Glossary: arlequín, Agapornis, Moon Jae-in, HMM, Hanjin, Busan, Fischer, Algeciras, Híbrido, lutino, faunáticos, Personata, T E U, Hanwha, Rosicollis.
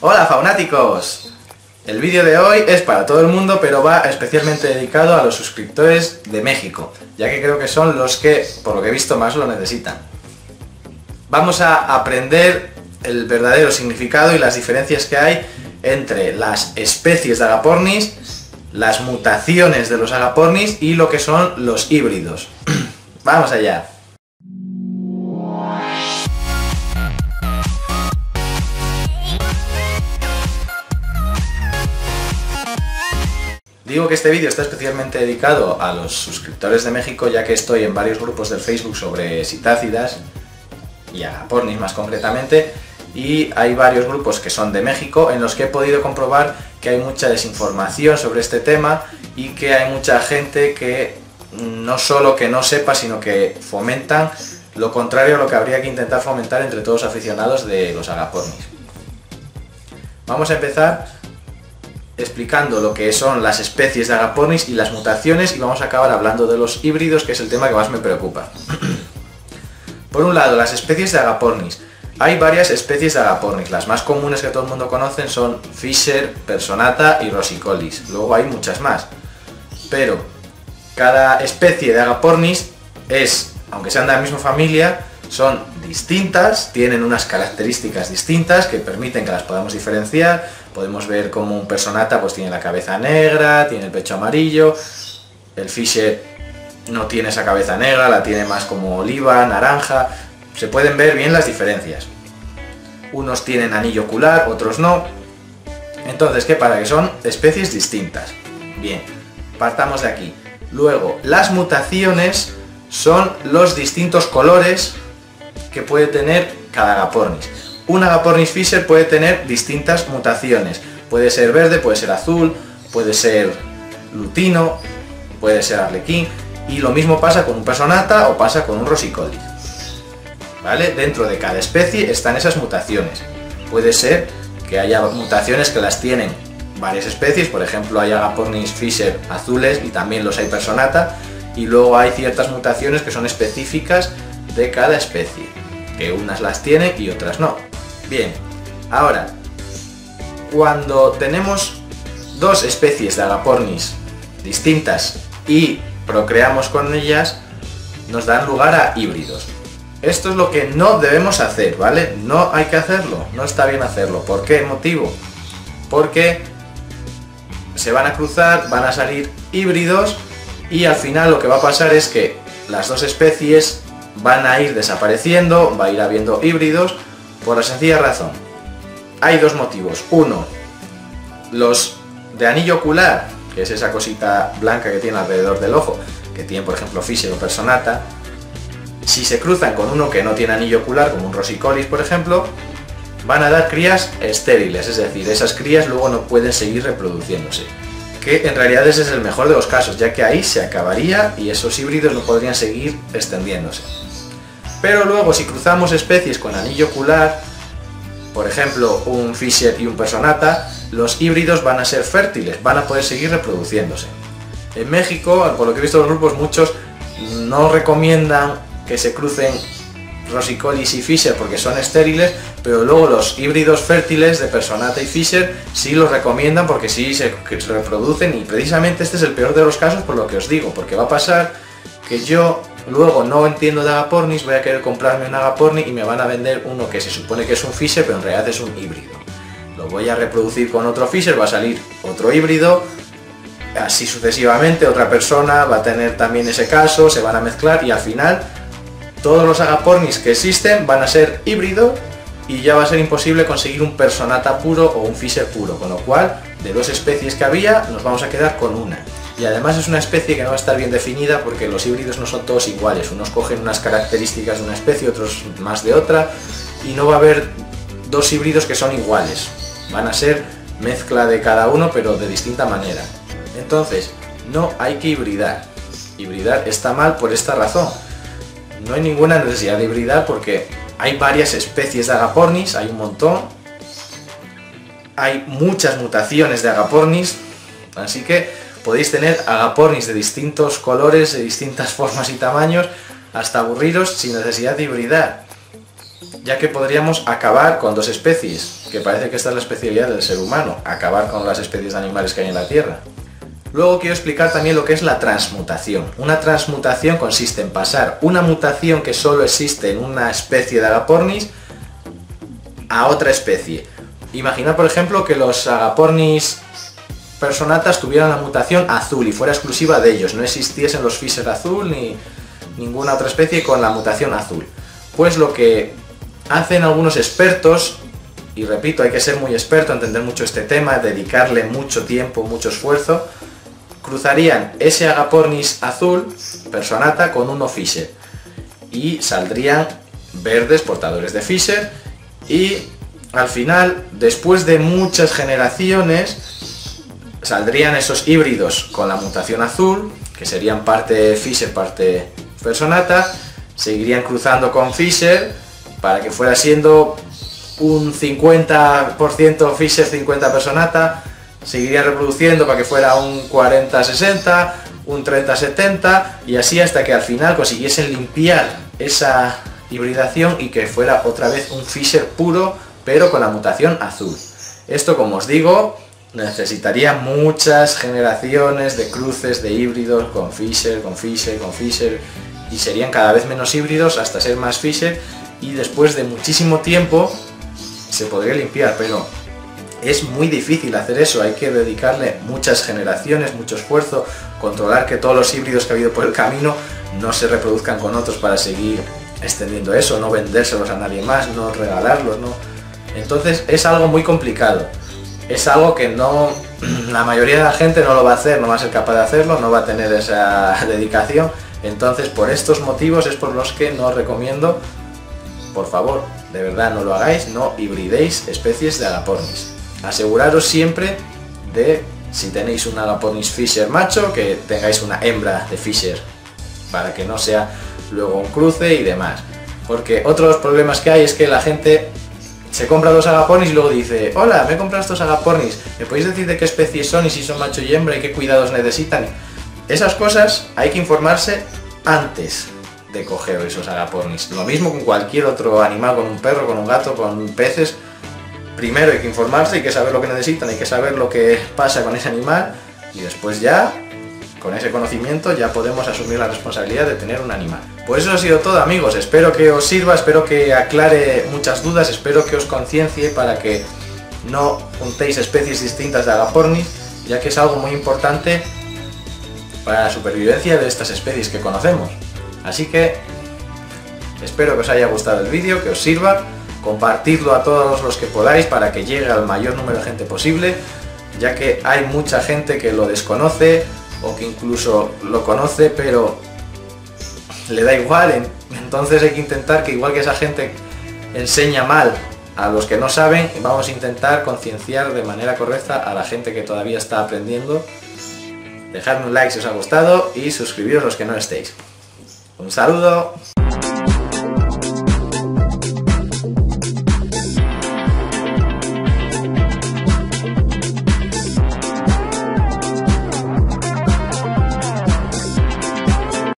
Hola faunáticos, el vídeo de hoy es para todo el mundo, pero va especialmente dedicado a los suscriptores de México, ya que creo que son los que, por lo que he visto, más lo necesitan. Vamos a aprender el verdadero significado y las diferencias que hay entre las especies de Agapornis, las mutaciones de los Agapornis y lo que son los híbridos. ¡Vamos allá! Digo que este vídeo está especialmente dedicado a los suscriptores de México, ya que estoy en varios grupos del Facebook sobre citácidas y agapornis más concretamente, y hay varios grupos que son de México en los que he podido comprobar que hay mucha desinformación sobre este tema y que hay mucha gente que no solo que no sepa, sino que fomentan lo contrario a lo que habría que intentar fomentar entre todos los aficionados de los agapornis. Vamos a empezar explicando lo que son las especies de Agapornis y las mutaciones, y vamos a acabar hablando de los híbridos, que es el tema que más me preocupa. Por un lado, las especies de Agapornis. Hay varias especies de Agapornis. Las más comunes que todo el mundo conoce son Fischer, Personata y Rosicollis. Luego hay muchas más. Pero cada especie de Agapornis es, aunque sean de la misma familia, son distintas, tienen unas características distintas que permiten que las podamos diferenciar. Podemos ver como un personata pues tiene la cabeza negra, tiene el pecho amarillo. El Fischer no tiene esa cabeza negra, la tiene más como oliva, naranja. Se pueden ver bien las diferencias. Unos tienen anillo ocular, otros no. Entonces, ¿qué pasa? Que son especies distintas. Bien, partamos de aquí. Luego, las mutaciones son los distintos colores que puede tener cada Agapornis. Un Agapornis Fischer puede tener distintas mutaciones. Puede ser verde, puede ser azul, puede ser lutino, puede ser arlequín, y lo mismo pasa con un personata o pasa con un Rosicollis. ¿Vale? Dentro de cada especie están esas mutaciones. Puede ser que haya mutaciones que las tienen varias especies, por ejemplo hay Agapornis Fischer azules y también los hay personata, y luego hay ciertas mutaciones que son específicas de cada especie, que unas las tienen y otras no. Bien, ahora, cuando tenemos dos especies de Agapornis distintas y procreamos con ellas, nos dan lugar a híbridos. Esto es lo que no debemos hacer, ¿vale? No hay que hacerlo, no está bien hacerlo. ¿Por qué motivo? Porque se van a cruzar, van a salir híbridos, y al final lo que va a pasar es que las dos especies van a ir desapareciendo, va a ir habiendo híbridos, por la sencilla razón. Hay dos motivos. Uno, los de anillo ocular, que es esa cosita blanca que tiene alrededor del ojo, que tiene por ejemplo Fischer o Personata, si se cruzan con uno que no tiene anillo ocular, como un Rosicollis por ejemplo, van a dar crías estériles, es decir, esas crías luego no pueden seguir reproduciéndose. Que en realidad ese es el mejor de los casos, ya que ahí se acabaría y esos híbridos no podrían seguir extendiéndose. Pero luego si cruzamos especies con anillo ocular, por ejemplo un Fischer y un Personata, los híbridos van a ser fértiles, van a poder seguir reproduciéndose. En México, por lo que he visto en los grupos, muchos no recomiendan que se crucen Rosicollis y Fischer porque son estériles, pero luego los híbridos fértiles de Personata y Fischer sí los recomiendan porque sí se reproducen, y precisamente este es el peor de los casos por lo que os digo, porque va a pasar que yo luego no entiendo de Agapornis, voy a querer comprarme un Agapornis y me van a vender uno que se supone que es un Fischer, pero en realidad es un híbrido. Lo voy a reproducir con otro Fischer, va a salir otro híbrido, así sucesivamente, otra persona va a tener también ese caso, se van a mezclar y al final todos los Agapornis que existen van a ser híbrido y ya va a ser imposible conseguir un Personata puro o un Fischer puro, con lo cual de dos especies que había nos vamos a quedar con una. Y además es una especie que no va a estar bien definida porque los híbridos no son todos iguales, unos cogen unas características de una especie, otros más de otra, y no va a haber dos híbridos que son iguales, van a ser mezcla de cada uno pero de distinta manera. Entonces, no hay que hibridar, hibridar está mal por esta razón. No hay ninguna necesidad de hibridar porque hay varias especies de Agapornis, hay un montón, hay muchas mutaciones de Agapornis, así que podéis tener Agapornis de distintos colores, de distintas formas y tamaños, hasta aburriros sin necesidad de hibridar, ya que podríamos acabar con dos especies. que parece que esta es la especialidad del ser humano, acabar con las especies de animales que hay en la Tierra. Luego quiero explicar también lo que es la transmutación. Una transmutación consiste en pasar una mutación que solo existe en una especie de Agapornis a otra especie. Imaginad, por ejemplo, que los Agapornis personatas tuvieran la mutación azul y fuera exclusiva de ellos, no existiesen los Fischer azul ni ninguna otra especie con la mutación azul. Pues lo que hacen algunos expertos, y repito, hay que ser muy experto, entender mucho este tema, dedicarle mucho tiempo, mucho esfuerzo, cruzarían ese Agapornis azul, personata, con uno Fischer, y saldrían verdes, portadores de Fischer, y al final, después de muchas generaciones, saldrían esos híbridos con la mutación azul, que serían parte Fischer, parte personata, seguirían cruzando con Fischer, para que fuera siendo un 50% Fischer, 50% personata, seguiría reproduciendo para que fuera un 40-60, un 30-70 y así hasta que al final consiguiesen limpiar esa hibridación y que fuera otra vez un Fischer puro pero con la mutación azul. Esto, como os digo, necesitaría muchas generaciones de cruces de híbridos con Fischer, con Fischer, con Fischer y serían cada vez menos híbridos hasta ser más Fischer y después de muchísimo tiempo se podría limpiar, pero es muy difícil hacer eso, hay que dedicarle muchas generaciones, mucho esfuerzo, controlar que todos los híbridos que ha habido por el camino no se reproduzcan con otros para seguir extendiendo eso, no vendérselos a nadie más, no regalarlos, ¿no? Entonces es algo muy complicado, es algo que no, la mayoría de la gente no lo va a hacer, no va a ser capaz de hacerlo, no va a tener esa dedicación, entonces por estos motivos es por los que no os recomiendo, por favor, de verdad no lo hagáis, no hibridéis especies de Agapornis. Aseguraros siempre de, si tenéis un Agapornis Fischer macho, que tengáis una hembra de Fischer, para que no sea luego un cruce y demás. Porque otro de los problemas que hay es que la gente se compra dos Agapornis y luego dice, hola, me he comprado estos Agapornis, ¿me podéis decir de qué especies son y si son macho y hembra y qué cuidados necesitan? Esas cosas hay que informarse antes de coger esos Agapornis. Lo mismo con cualquier otro animal, con un perro, con un gato, con peces. Primero hay que informarse, hay que saber lo que necesitan, hay que saber lo que pasa con ese animal y después ya, con ese conocimiento, ya podemos asumir la responsabilidad de tener un animal. Pues eso ha sido todo, amigos, espero que os sirva, espero que aclare muchas dudas, espero que os conciencie para que no juntéis especies distintas de Agapornis, ya que es algo muy importante para la supervivencia de estas especies que conocemos. Así que espero que os haya gustado el vídeo, que os sirva. Compartidlo a todos los que podáis para que llegue al mayor número de gente posible, ya que hay mucha gente que lo desconoce o que incluso lo conoce pero le da igual, entonces hay que intentar que igual que esa gente enseña mal a los que no saben, vamos a intentar concienciar de manera correcta a la gente que todavía está aprendiendo. Dejadme un like si os ha gustado y suscribiros los que no estéis. Un saludo.